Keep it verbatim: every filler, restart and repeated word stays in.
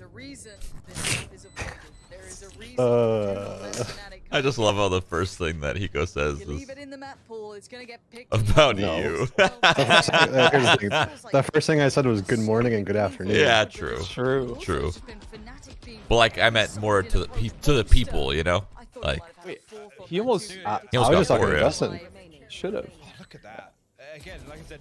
is a reason this life is avoided. There is a reason. Uh, I just love how the first thing that Hiko says is leave it in the map pool, it's gonna get picked about no. you. The first thing I said was good morning and good afternoon. Yeah, true, true, true. But like I meant more to the pe to the people, you know. Like he almost, he almost I was got just talking to Dustin. Should have. Oh, look at that. Again, like I said.